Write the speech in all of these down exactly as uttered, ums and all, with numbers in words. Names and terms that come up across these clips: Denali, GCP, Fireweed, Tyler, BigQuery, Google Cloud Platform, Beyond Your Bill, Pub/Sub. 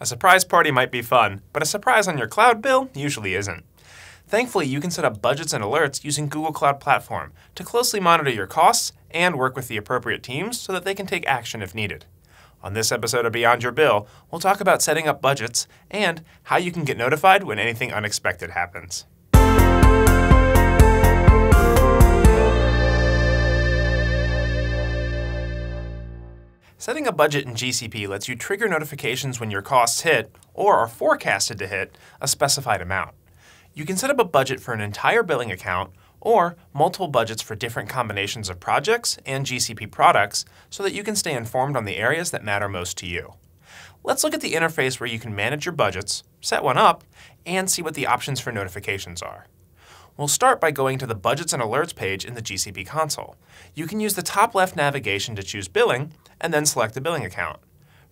A surprise party might be fun, but a surprise on your cloud bill usually isn't. Thankfully, you can set up budgets and alerts using Google Cloud Platform to closely monitor your costs and work with the appropriate teams so that they can take action if needed. On this episode of Beyond Your Bill, we'll talk about setting up budgets and how you can get notified when anything unexpected happens. Setting a budget in G C P lets you trigger notifications when your costs hit, or are forecasted to hit, a specified amount. You can set up a budget for an entire billing account, or multiple budgets for different combinations of projects and G C P products so that you can stay informed on the areas that matter most to you. Let's look at the interface where you can manage your budgets, set one up, and see what the options for notifications are. We'll start by going to the Budgets and Alerts page in the G C P console. You can use the top left navigation to choose Billing, and then select a billing account.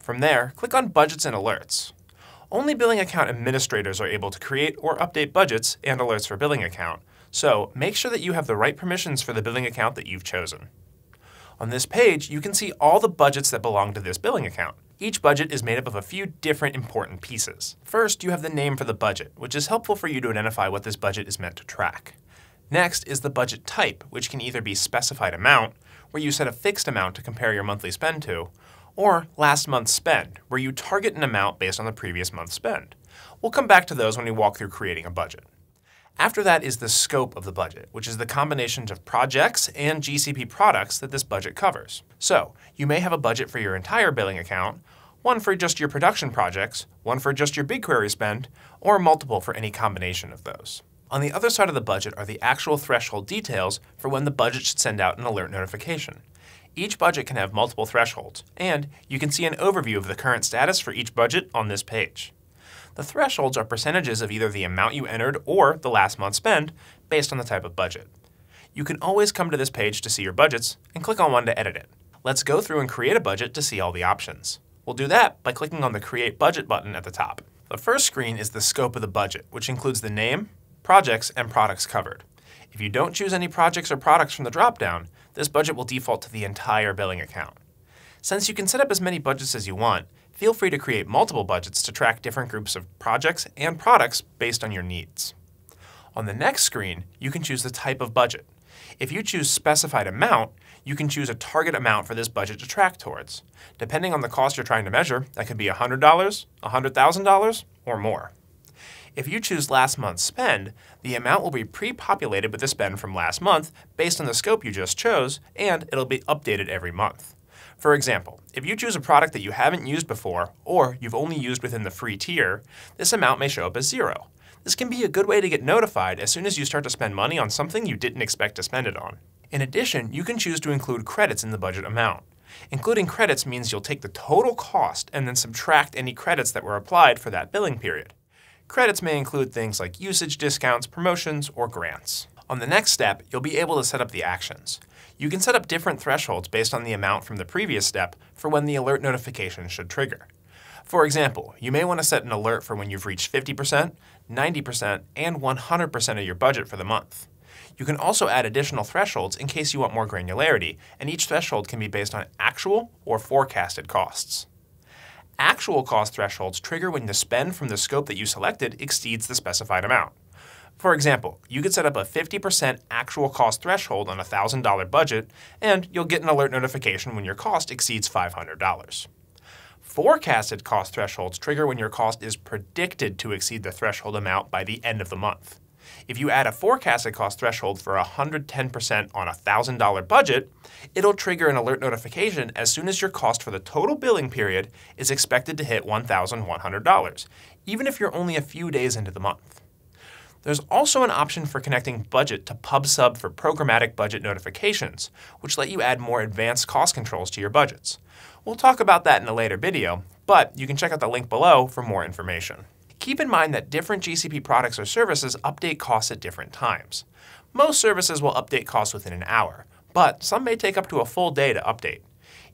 From there, click on Budgets and Alerts. Only billing account administrators are able to create or update budgets and alerts for billing account, so make sure that you have the right permissions for the billing account that you've chosen. On this page, you can see all the budgets that belong to this billing account. Each budget is made up of a few different important pieces. First, you have the name for the budget, which is helpful for you to identify what this budget is meant to track. Next is the budget type, which can either be specified amount, where you set a fixed amount to compare your monthly spend to, or last month's spend, where you target an amount based on the previous month's spend. We'll come back to those when we walk through creating a budget. After that is the scope of the budget, which is the combination of projects and G C P products that this budget covers. So you may have a budget for your entire billing account, one for just your production projects, one for just your BigQuery spend, or multiple for any combination of those. On the other side of the budget are the actual threshold details for when the budget should send out an alert notification. Each budget can have multiple thresholds, and you can see an overview of the current status for each budget on this page. The thresholds are percentages of either the amount you entered or the last month's spend based on the type of budget. You can always come to this page to see your budgets and click on one to edit it. Let's go through and create a budget to see all the options. We'll do that by clicking on the Create Budget button at the top. The first screen is the scope of the budget, which includes the name, projects, and products covered. If you don't choose any projects or products from the dropdown, this budget will default to the entire billing account. Since you can set up as many budgets as you want, feel free to create multiple budgets to track different groups of projects and products based on your needs. On the next screen, you can choose the type of budget. If you choose specified amount, you can choose a target amount for this budget to track towards. Depending on the cost you're trying to measure, that could be one hundred dollars, one hundred thousand dollars, or more. If you choose last month's spend, the amount will be pre-populated with the spend from last month based on the scope you just chose, and it'll be updated every month. For example, if you choose a product that you haven't used before, or you've only used within the free tier, this amount may show up as zero. This can be a good way to get notified as soon as you start to spend money on something you didn't expect to spend it on. In addition, you can choose to include credits in the budget amount. Including credits means you'll take the total cost and then subtract any credits that were applied for that billing period. Credits may include things like usage discounts, promotions, or grants. On the next step, you'll be able to set up the actions. You can set up different thresholds based on the amount from the previous step for when the alert notification should trigger. For example, you may want to set an alert for when you've reached fifty percent, ninety percent, and one hundred percent of your budget for the month. You can also add additional thresholds in case you want more granularity, and each threshold can be based on actual or forecasted costs. Actual cost thresholds trigger when the spend from the scope that you selected exceeds the specified amount. For example, you could set up a fifty percent actual cost threshold on a one thousand dollar budget, and you'll get an alert notification when your cost exceeds five hundred dollars. Forecasted cost thresholds trigger when your cost is predicted to exceed the threshold amount by the end of the month. If you add a forecasted cost threshold for one hundred ten percent on a one thousand dollar budget, it'll trigger an alert notification as soon as your cost for the total billing period is expected to hit one thousand one hundred dollars, even if you're only a few days into the month. There's also an option for connecting budget to Pub/Sub for programmatic budget notifications, which let you add more advanced cost controls to your budgets. We'll talk about that in a later video, but you can check out the link below for more information. Keep in mind that different G C P products or services update costs at different times. Most services will update costs within an hour, but some may take up to a full day to update.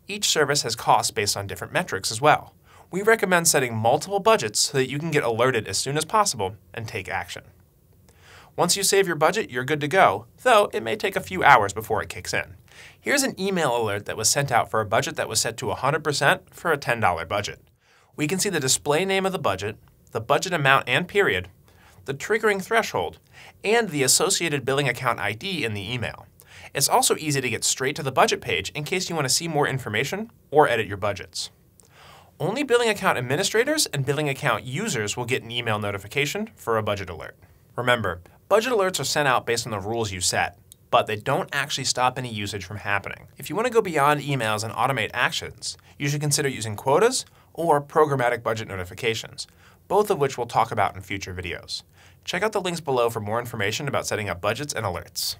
Each service has costs based on different metrics as well. We recommend setting multiple budgets so that you can get alerted as soon as possible and take action. Once you save your budget, you're good to go, though it may take a few hours before it kicks in. Here's an email alert that was sent out for a budget that was set to one hundred percent for a ten dollar budget. we can see the display name of the budget, the budget amount and period, the triggering threshold, and the associated billing account I D in the email. It's also easy to get straight to the budget page in case you want to see more information or edit your budgets. Only billing account administrators and billing account users will get an email notification for a budget alert. Remember, budget alerts are sent out based on the rules you set, but they don't actually stop any usage from happening. If you want to go beyond emails and automate actions, you should consider using quotas or programmatic budget notifications, both of which we'll talk about in future videos. Check out the links below for more information about setting up budgets and alerts.